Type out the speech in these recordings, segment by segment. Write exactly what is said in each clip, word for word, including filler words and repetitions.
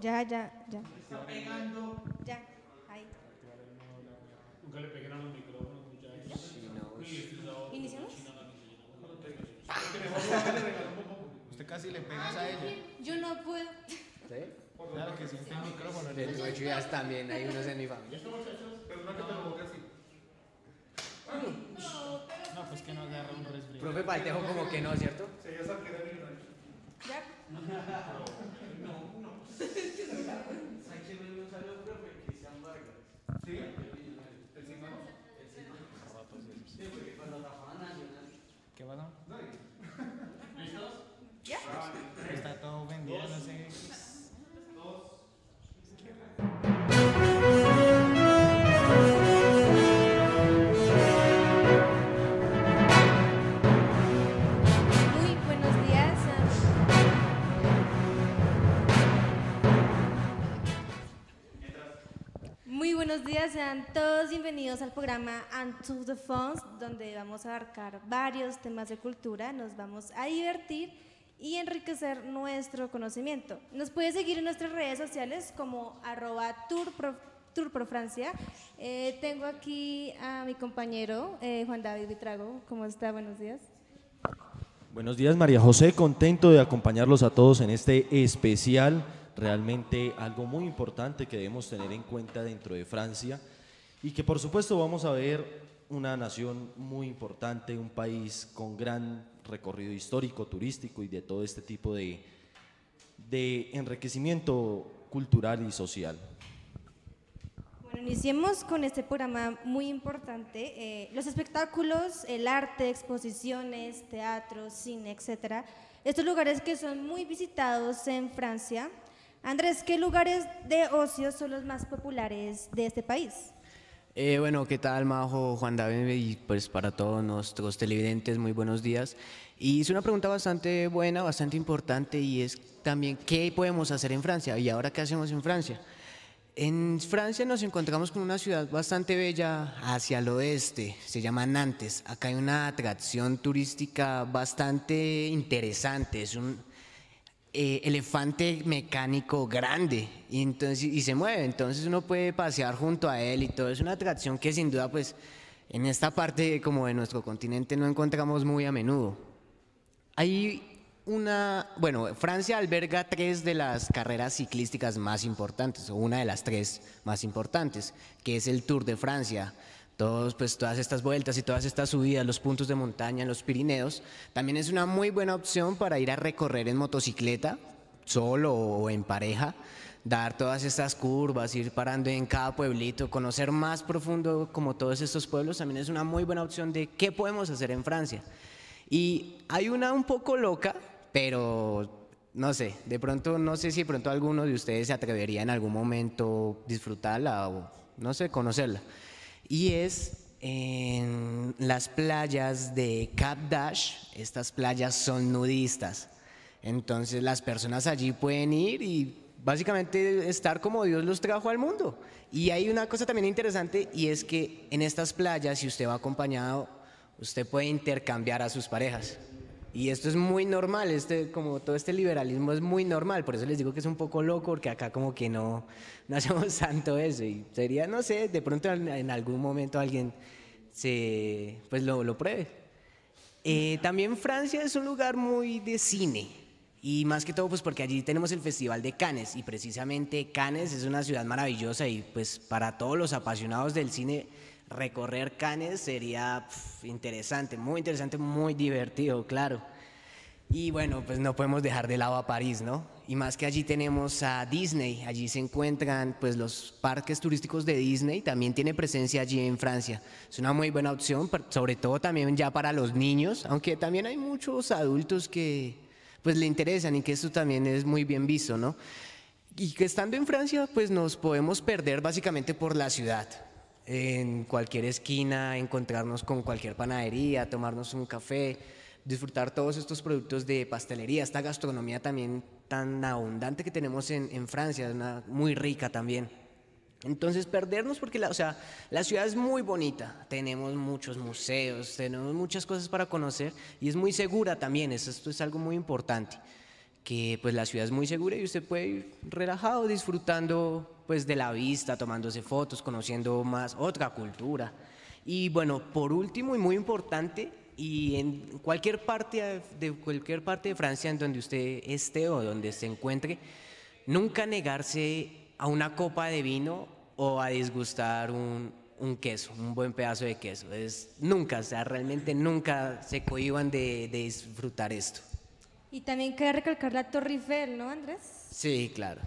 Ya, ya, ya. Está pegando. Ya, ahí. Nunca le peguen a los micrófonos, muchachos. ¿Iniciamos? Usted casi le pegas a ella. Yo no puedo. ¿Sí? Claro que siente el micrófono. De nuevo ya también, hay unos en mi familia. No, pues que no agarra un resfriado. Profe Paltejo como que no, ¿cierto? Sí, yo sabía que era ignorante. ¿Ya? No, no. ¿Sabes qué me gusta el profe? Cristian Vargas. ¿Sí? El cinco. El cinco. Sí, porque cuando trabajaban nacional. ¿Qué pasa? ¿Listos? ¿Ya? Está todo vendido, no sé. Dos. Muy buenos días, sean todos bienvenidos al programa Tour de France, donde vamos a abarcar varios temas de cultura, nos vamos a divertir y enriquecer nuestro conocimiento. Nos puede seguir en nuestras redes sociales como arroba tourprofrancia. Eh, tengo aquí a mi compañero eh, Juan David Vitrago. ¿Cómo está? Buenos días. Buenos días, María José, contento de acompañarlos a todos en este especial. Realmente algo muy importante que debemos tener en cuenta dentro de Francia y que por supuesto vamos a ver una nación muy importante, un país con gran recorrido histórico, turístico y de todo este tipo de, de enriquecimiento cultural y social. Bueno, iniciemos con este programa muy importante. Eh, los espectáculos, el arte, exposiciones, teatro, cine, etcétera. Estos lugares que son muy visitados en Francia. Andrés, ¿qué lugares de ocio son los más populares de este país? Eh, bueno, ¿qué tal, Majo, Juan David? Y pues para todos nuestros televidentes, muy buenos días. Y es una pregunta bastante buena, bastante importante, y es también ¿qué podemos hacer en Francia? ¿Y ahora qué hacemos en Francia? En Francia nos encontramos con una ciudad bastante bella hacia el oeste, se llama Nantes. Acá hay una atracción turística bastante interesante, es un Eh, elefante mecánico grande y, entonces, y se mueve, entonces uno puede pasear junto a él y todo. Es una atracción que sin duda pues en esta parte como de nuestro continente no encontramos muy a menudo. Hay una, bueno, Francia alberga tres de las carreras ciclísticas más importantes, o una de las tres más importantes, que es el Tour de Francia. Todos, pues, todas estas vueltas y todas estas subidas, los puntos de montaña, los Pirineos, también es una muy buena opción para ir a recorrer en motocicleta, solo o en pareja, dar todas estas curvas, ir parando en cada pueblito, conocer más profundo como todos estos pueblos, también es una muy buena opción de qué podemos hacer en Francia. Y hay una un poco loca, pero no sé, de pronto, no sé si de pronto alguno de ustedes se atrevería en algún momento disfrutarla o, no sé, conocerla. Y es en las playas de Cap Dash. Estas playas son nudistas, entonces las personas allí pueden ir y básicamente estar como Dios los trajo al mundo. Y hay una cosa también interesante, y es que en estas playas, si usted va acompañado, usted puede intercambiar a sus parejas. Y esto es muy normal, este, como todo este liberalismo es muy normal, por eso les digo que es un poco loco, porque acá como que no, no hacemos tanto eso, y sería, no sé, de pronto en algún momento alguien se, pues lo, lo pruebe. Eh, también Francia es un lugar muy de cine, y más que todo pues porque allí tenemos el Festival de Cannes, y precisamente Cannes es una ciudad maravillosa, y pues para todos los apasionados del cine, recorrer Cannes sería pf, interesante, muy interesante, muy divertido, claro. Y bueno, pues no podemos dejar de lado a París, ¿no? Y más que allí tenemos a Disney, allí se encuentran pues los parques turísticos de Disney, también tiene presencia allí en Francia. Es una muy buena opción, sobre todo también ya para los niños, aunque también hay muchos adultos que pues le interesan y que esto también es muy bien visto, ¿no? Y que estando en Francia pues nos podemos perder básicamente por la ciudad. En cualquier esquina, encontrarnos con cualquier panadería, tomarnos un café, disfrutar todos estos productos de pastelería, esta gastronomía también tan abundante que tenemos en, en Francia, una, muy rica también. Entonces perdernos porque la, o sea, la ciudad es muy bonita, tenemos muchos museos, tenemos muchas cosas para conocer y es muy segura también, eso, esto es algo muy importante. que pues la ciudad es muy segura y usted puede ir relajado, disfrutando pues de la vista, tomándose fotos, conociendo más otra cultura. Y bueno, por último y muy importante, y en cualquier parte de cualquier parte de Francia en donde usted esté o donde se encuentre, nunca negarse a una copa de vino o a disgustar un, un queso, un buen pedazo de queso. Es, nunca, o sea, realmente nunca se cohíban de, de disfrutar esto. Y también queda recalcar la Torre Eiffel, ¿no, Andrés? Sí, claro.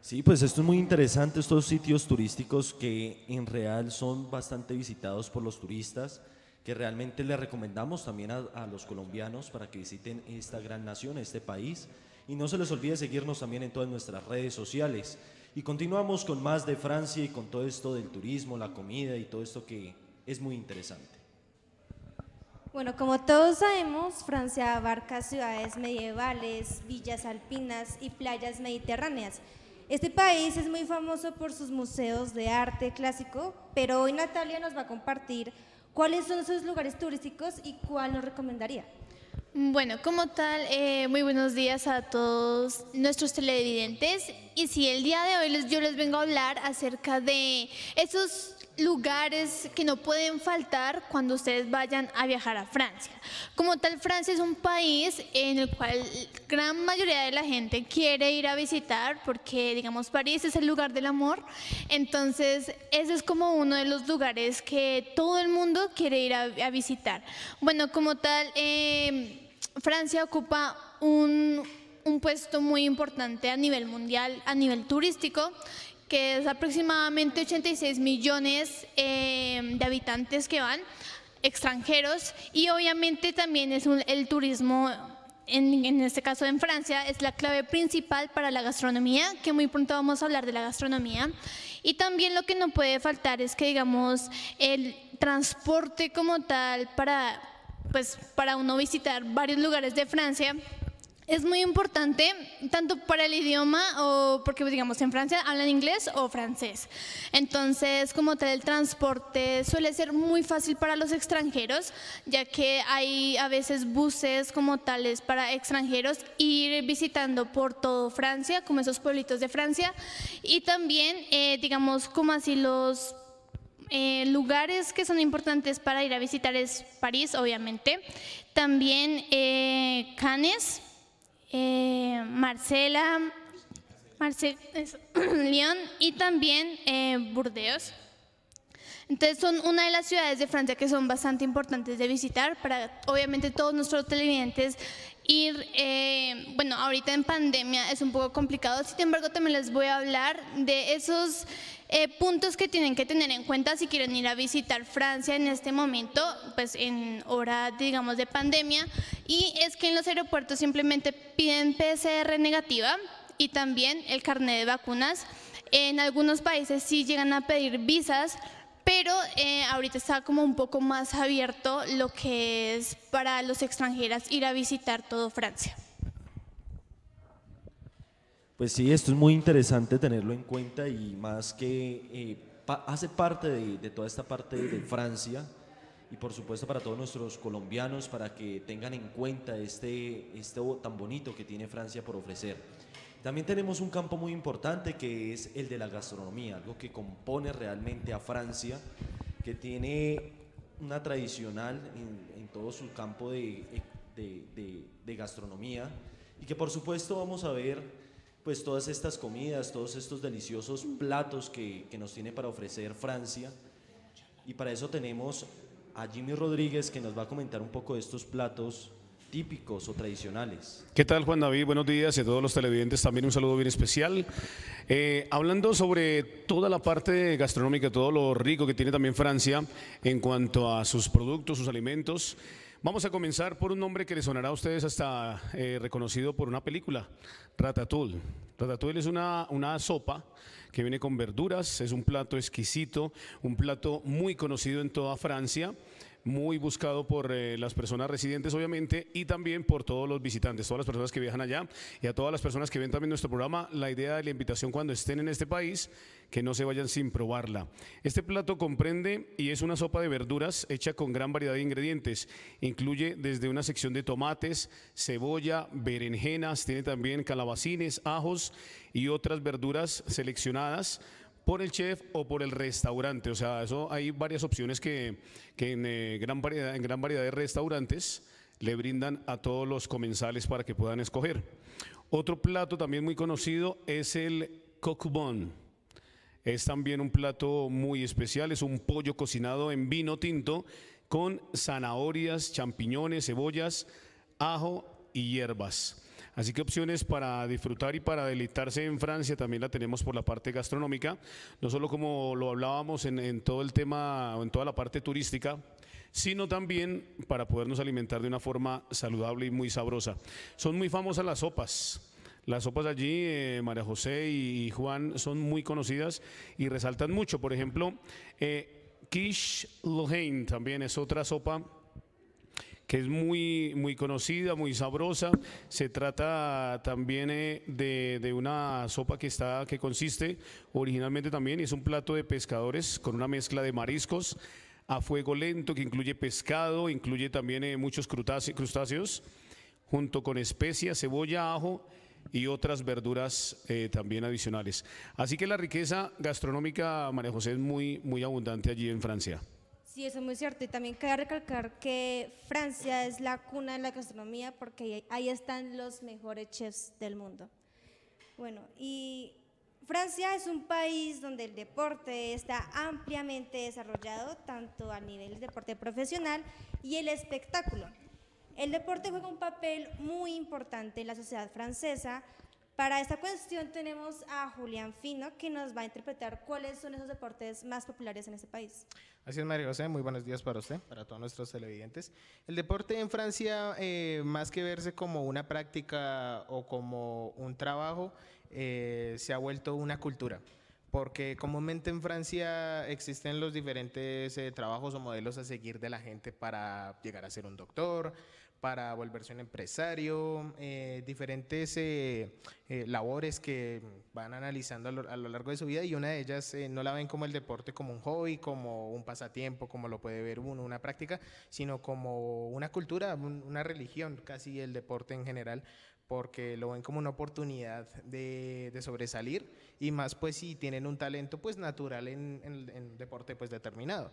Sí, pues esto es muy interesante, estos sitios turísticos que en real son bastante visitados por los turistas, que realmente les recomendamos también a, a los colombianos para que visiten esta gran nación, este país. Y no se les olvide seguirnos también en todas nuestras redes sociales. Y continuamos con más de Francia y con todo esto del turismo, la comida y todo esto que es muy interesante. Bueno, como todos sabemos, Francia abarca ciudades medievales, villas alpinas y playas mediterráneas. Este país es muy famoso por sus museos de arte clásico, pero hoy Natalia nos va a compartir cuáles son sus lugares turísticos y cuál nos recomendaría. Bueno, como tal, eh, muy buenos días a todos nuestros televidentes. Y sí, el día de hoy les, yo les vengo a hablar acerca de esos lugares que no pueden faltar cuando ustedes vayan a viajar a Francia. Como tal, Francia es un país en el cual gran mayoría de la gente quiere ir a visitar porque, digamos, París es el lugar del amor. Entonces, ese es como uno de los lugares que todo el mundo quiere ir a, a visitar. Bueno, como tal, eh, Francia ocupa un, un puesto muy importante a nivel mundial, a nivel turístico, que es aproximadamente ochenta y seis millones eh, de habitantes que van, extranjeros, y obviamente también es un, el turismo, en, en este caso en Francia, es la clave principal para la gastronomía, que muy pronto vamos a hablar de la gastronomía. Y también lo que no puede faltar es que, digamos, el transporte como tal para, pues, para uno visitar varios lugares de Francia, es muy importante, tanto para el idioma, o porque digamos en Francia hablan inglés o francés. Entonces, como tal, el transporte suele ser muy fácil para los extranjeros, ya que hay a veces buses como tales para extranjeros ir visitando por todo Francia, como esos pueblitos de Francia. Y también, eh, digamos, como así los Eh, lugares que son importantes para ir a visitar es París, obviamente. También eh, Cannes. Eh, Marsella, Marse Lyon y también eh, Burdeos. Entonces son una de las ciudades de Francia que son bastante importantes de visitar para obviamente todos nuestros televidentes ir, eh, bueno, ahorita en pandemia es un poco complicado, sin embargo también les voy a hablar de esos eh, puntos que tienen que tener en cuenta si quieren ir a visitar Francia en este momento, pues en hora, digamos, de pandemia, y es que en los aeropuertos simplemente piden P C R negativa y también el carnet de vacunas. En algunos países sí llegan a pedir visas, pero eh, ahorita está como un poco más abierto lo que es para los extranjeros ir a visitar todo Francia. Pues sí, esto es muy interesante tenerlo en cuenta y más que eh, pa hace parte de, de toda esta parte de Francia y por supuesto para todos nuestros colombianos para que tengan en cuenta este, este tan bonito que tiene Francia por ofrecer. También tenemos un campo muy importante que es el de la gastronomía, algo que compone realmente a Francia, que tiene una tradicional en, en todo su campo de, de, de, de gastronomía y que por supuesto vamos a ver pues todas estas comidas, todos estos deliciosos platos que, que nos tiene para ofrecer Francia, y para eso tenemos a Jimmy Rodríguez que nos va a comentar un poco de estos platos típicos o tradicionales. ¿Qué tal, Juan David? Buenos días, y a todos los televidentes también un saludo bien especial. Eh, hablando sobre toda la parte gastronómica, todo lo rico que tiene también Francia en cuanto a sus productos, sus alimentos, vamos a comenzar por un nombre que les sonará a ustedes hasta eh, reconocido por una película, Ratatouille. Ratatouille es una, una sopa que viene con verduras, es un plato exquisito, un plato muy conocido en toda Francia, muy buscado por eh, las personas residentes, obviamente, y también por todos los visitantes, todas las personas que viajan allá y a todas las personas que ven también nuestro programa. La idea de la invitación cuando estén en este país, que no se vayan sin probarla. Este plato comprende y es una sopa de verduras hecha con gran variedad de ingredientes. Incluye desde una sección de tomates, cebolla, berenjenas, tiene también calabacines, ajos y otras verduras seleccionadas por el chef o por el restaurante. O sea, eso hay varias opciones que, que en, eh, gran variedad, en gran variedad de restaurantes le brindan a todos los comensales para que puedan escoger. Otro plato también muy conocido es el cocobón. Es también un plato muy especial, es un pollo cocinado en vino tinto con zanahorias, champiñones, cebollas, ajo y hierbas. Así que opciones para disfrutar y para deleitarse en Francia también la tenemos por la parte gastronómica, no solo como lo hablábamos en, en todo el tema, en toda la parte turística, sino también para podernos alimentar de una forma saludable y muy sabrosa. Son muy famosas las sopas. Las sopas allí, eh, María José y Juan, son muy conocidas y resaltan mucho. Por ejemplo, eh, Quiche Lorraine también es otra sopa que es muy, muy conocida, muy sabrosa. Se trata también eh, de, de una sopa que, está, que consiste originalmente también, es un plato de pescadores con una mezcla de mariscos a fuego lento que incluye pescado, incluye también eh, muchos crustáceos, junto con especias, cebolla, ajo y otras verduras eh, también adicionales. Así que la riqueza gastronómica, María José, es muy, muy abundante allí en Francia. Sí, eso es muy cierto, y también cabe recalcar que Francia es la cuna de la gastronomía porque ahí están los mejores chefs del mundo. Bueno, y Francia es un país donde el deporte está ampliamente desarrollado, tanto a nivel del deporte profesional y el espectáculo. El deporte juega un papel muy importante en la sociedad francesa. Para esta cuestión tenemos a Julián Fino, que nos va a interpretar cuáles son esos deportes más populares en este país. Así es, María José, muy buenos días para usted, para todos nuestros televidentes. El deporte en Francia, eh, más que verse como una práctica o como un trabajo, eh, se ha vuelto una cultura, porque comúnmente en Francia existen los diferentes eh, trabajos o modelos a seguir de la gente para llegar a ser un doctor, para volverse un empresario, eh, diferentes eh, eh, labores que van analizando a lo, a lo largo de su vida, y una de ellas eh, no la ven como el deporte como un hobby, como un pasatiempo, como lo puede ver uno, una práctica, sino como una cultura, un, una religión, casi el deporte en general, porque lo ven como una oportunidad de, de sobresalir, y más pues si tienen un talento pues natural en, en, en un deporte pues determinado.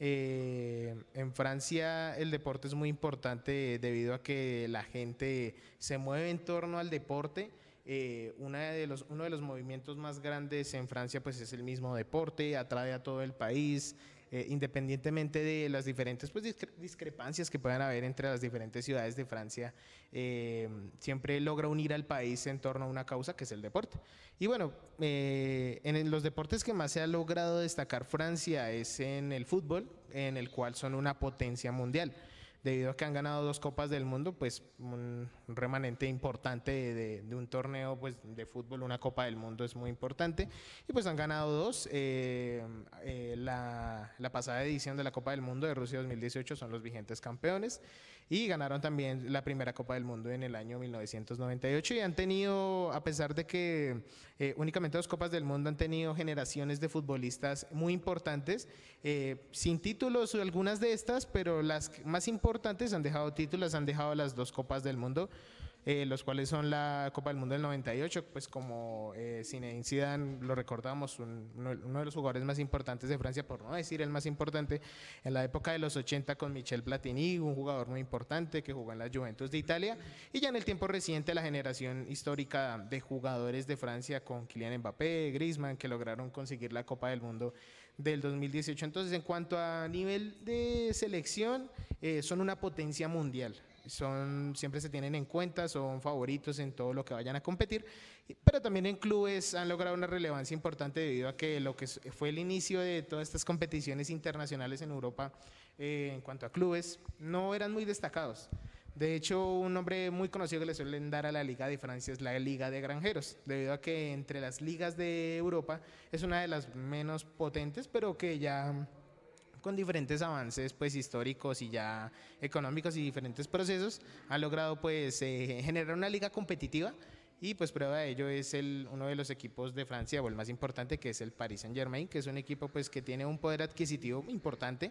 Eh, en Francia el deporte es muy importante debido a que la gente se mueve en torno al deporte. Eh, una de los, uno de los movimientos más grandes en Francia pues es el mismo deporte, atrae a todo el país, eh, independientemente de las diferentes pues, discre discrepancias que puedan haber entre las diferentes ciudades de Francia, eh, siempre logra unir al país en torno a una causa que es el deporte. Y bueno, eh, en los deportes que más se ha logrado destacar Francia es en el fútbol, en el cual son una potencia mundial. Debido a que han ganado dos copas del mundo, pues un remanente importante de, de, de un torneo pues, de fútbol, una copa del mundo es muy importante, y pues han ganado dos, eh, eh, la, la pasada edición de la Copa del Mundo de Rusia dos mil dieciocho son los vigentes campeones, y ganaron también la primera Copa del Mundo en el año mil novecientos noventa y ocho, y han tenido, a pesar de que eh, únicamente dos copas del mundo, han tenido generaciones de futbolistas muy importantes, eh, sin títulos algunas de estas, pero las más importantes importantes, han dejado títulos, han dejado las dos copas del mundo, eh, los cuales son la Copa del Mundo del noventa y ocho, pues como eh, Zinedine Zidane, lo recordamos, un, uno de los jugadores más importantes de Francia, por no decir el más importante, en la época de los ochenta con Michel Platini, un jugador muy importante que jugó en la Juventus de Italia, y ya en el tiempo reciente la generación histórica de jugadores de Francia con Kylian Mbappé, Griezmann, que lograron conseguir la Copa del Mundo del dos mil dieciocho. Entonces, en cuanto a nivel de selección, eh, son una potencia mundial, son, siempre se tienen en cuenta, son favoritos en todo lo que vayan a competir, pero también en clubes han logrado una relevancia importante debido a que lo que fue el inicio de todas estas competiciones internacionales en Europa, eh, en cuanto a clubes, no eran muy destacados. De hecho, un nombre muy conocido que le suelen dar a la Liga de Francia es la Liga de Granjeros, debido a que entre las ligas de Europa es una de las menos potentes, pero que ya con diferentes avances pues históricos y ya económicos y diferentes procesos, ha logrado pues eh, generar una liga competitiva, y pues prueba de ello es el, uno de los equipos de Francia, o el más importante, que es el Paris Saint-Germain, que es un equipo pues que tiene un poder adquisitivo importante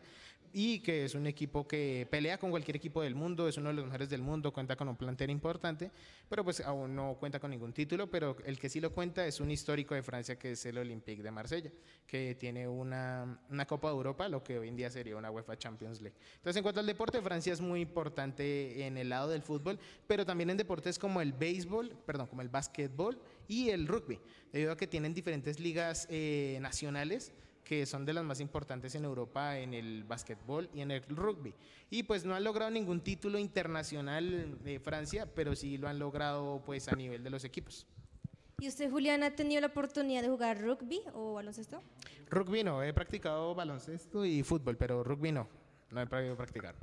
y que es un equipo que pelea con cualquier equipo del mundo, es uno de los mejores del mundo, cuenta con un plantel importante, pero pues aún no cuenta con ningún título, pero el que sí lo cuenta es un histórico de Francia, que es el Olympique de Marsella, que tiene una, una Copa de Europa, lo que hoy en día sería una UEFA Champions League. Entonces, en cuanto al deporte, Francia es muy importante en el lado del fútbol, pero también en deportes como el béisbol, perdón, como el básquetbol y el rugby, debido a que tienen diferentes ligas eh, nacionales, que son de las más importantes en Europa en el básquetbol y en el rugby. Y pues no han logrado ningún título internacional de Francia, pero sí lo han logrado pues a nivel de los equipos. ¿Y usted, Julián, ha tenido la oportunidad de jugar rugby o baloncesto? Rugby no, he practicado baloncesto y fútbol, pero rugby no, no he podido practicar.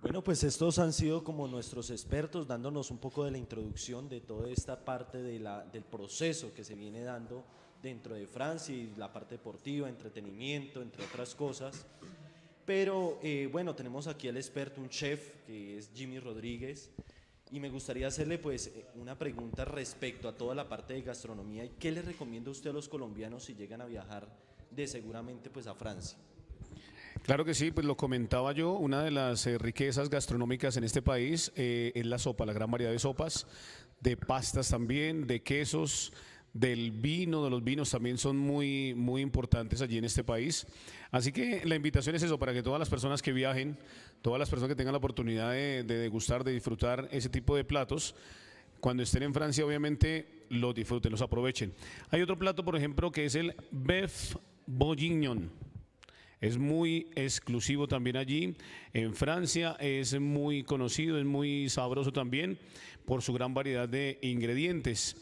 Bueno, pues estos han sido como nuestros expertos, dándonos un poco de la introducción de toda esta parte de la, del proceso que se viene dando dentro de Francia, y la parte deportiva, entretenimiento, entre otras cosas. Pero eh, bueno, tenemos aquí al experto, un chef, que es Jimmy Rodríguez, y me gustaría hacerle pues una pregunta respecto a toda la parte de gastronomía. ¿Y qué le recomienda usted a los colombianos si llegan a viajar de seguramente pues a Francia? Claro que sí, pues lo comentaba yo, una de las eh, riquezas gastronómicas en este país eh, es la sopa, la gran variedad de sopas, de pastas también, de quesos, del vino, de los vinos también son muy, muy importantes allí en este país. Así que la invitación es eso, para que todas las personas que viajen, todas las personas que tengan la oportunidad de, de degustar, de disfrutar ese tipo de platos, cuando estén en Francia obviamente los disfruten, los aprovechen. Hay otro plato, por ejemplo, que es el bœuf bourguignon. Es muy exclusivo también allí, en Francia es muy conocido, es muy sabroso también por su gran variedad de ingredientes.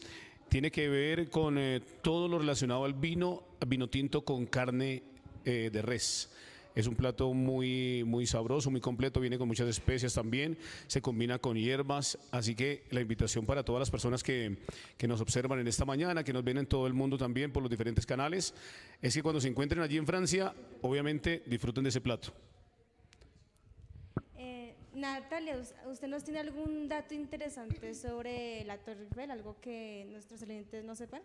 Tiene que ver con eh, todo lo relacionado al vino, vino tinto con carne eh, de res. Es un plato muy, muy sabroso, muy completo, viene con muchas especias también, se combina con hierbas, así que la invitación para todas las personas que, que nos observan en esta mañana, que nos ven en todo el mundo también por los diferentes canales, es que cuando se encuentren allí en Francia, obviamente disfruten de ese plato. Eh, Natalia, ¿usted nos tiene algún dato interesante sobre la Torre Eiffel, algo que nuestros oyentes no sepan?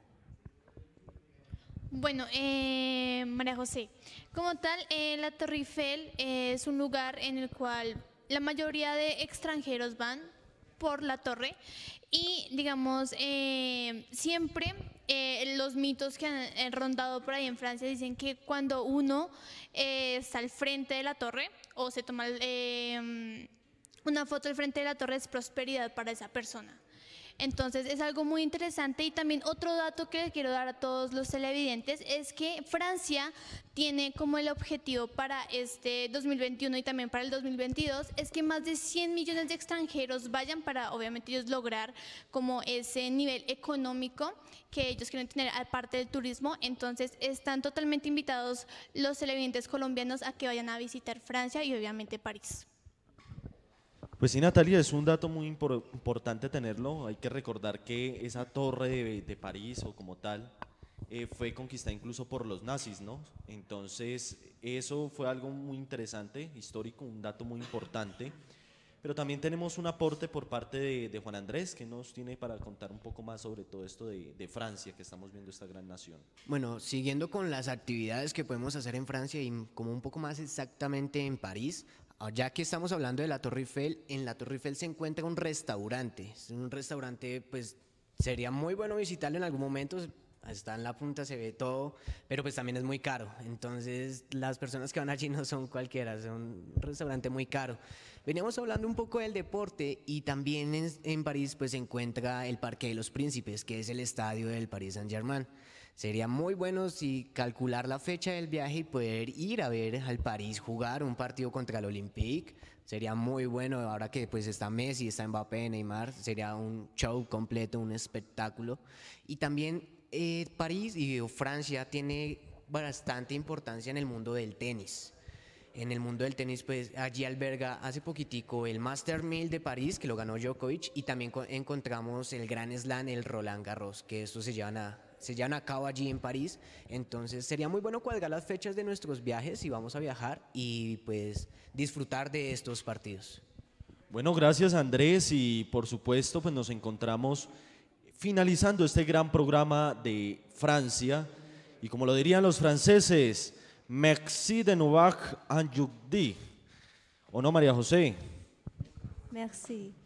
Bueno, eh, María José, como tal, eh, la Torre Eiffel eh, es un lugar en el cual la mayoría de extranjeros van por la torre y, digamos, eh, siempre eh, los mitos que han rondado por ahí en Francia dicen que cuando uno eh, está al frente de la torre o se toma eh, una foto al frente de la torre, es prosperidad para esa persona. Entonces es algo muy interesante, y también otro dato que les quiero dar a todos los televidentes es que Francia tiene como el objetivo para este dos mil veintiuno y también para el dos mil veintidós es que más de cien millones de extranjeros vayan para obviamente ellos lograr como ese nivel económico que ellos quieren tener aparte del turismo. Entonces están totalmente invitados los televidentes colombianos a que vayan a visitar Francia y obviamente París. Pues sí, Natalia, es un dato muy importante tenerlo. Hay que recordar que esa torre de, de París o como tal eh, fue conquistada incluso por los nazis, ¿no? Entonces eso fue algo muy interesante, histórico, un dato muy importante. Pero también tenemos un aporte por parte de, de Juan Andrés, que nos tiene para contar un poco más sobre todo esto de, de Francia, que estamos viendo esta gran nación. Bueno, siguiendo con las actividades que podemos hacer en Francia y como un poco más exactamente en París, ya que estamos hablando de la Torre Eiffel, en la Torre Eiffel se encuentra un restaurante, es un restaurante, pues sería muy bueno visitarlo en algún momento, está en la punta, se ve todo, pero pues también es muy caro, entonces las personas que van allí no son cualquiera, es un restaurante muy caro. Veníamos hablando un poco del deporte y también en, en París pues se encuentra el Parque de los Príncipes, que es el estadio del Paris Saint-Germain. Sería muy bueno si calcular la fecha del viaje y poder ir a ver al París jugar un partido contra el Olympique. Sería muy bueno, ahora que pues está Messi, está Mbappé, Neymar, sería un show completo, un espectáculo. Y también eh, París y Francia tiene bastante importancia en el mundo del tenis. En el mundo del tenis, pues allí alberga hace poquitico el Master mil de París, que lo ganó Djokovic, y también encontramos el Gran Slam, el Roland Garros, que estos se llevan a se llevan a cabo allí en París. Entonces sería muy bueno cuadrar las fechas de nuestros viajes si vamos a viajar y pues disfrutar de estos partidos. Bueno, gracias Andrés, y por supuesto pues nos encontramos finalizando este gran programa de Francia, y como lo dirían los franceses, merci de nouveau en Jugdi. ¿O no, María José? Merci.